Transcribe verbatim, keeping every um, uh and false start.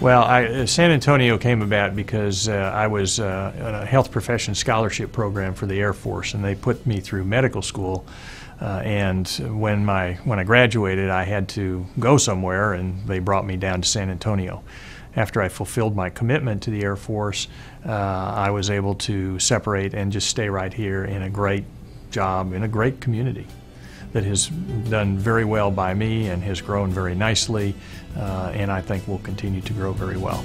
Well, I, San Antonio came about because uh, I was uh, in a health profession scholarship program for the Air Force, and they put me through medical school. Uh, and when my when I graduated, I had to go somewhere, and they brought me down to San Antonio. After I fulfilled my commitment to the Air Force, uh, I was able to separate and just stay right here in a great job, in a great community that has done very well by me and has grown very nicely, uh, and I think will continue to grow very well.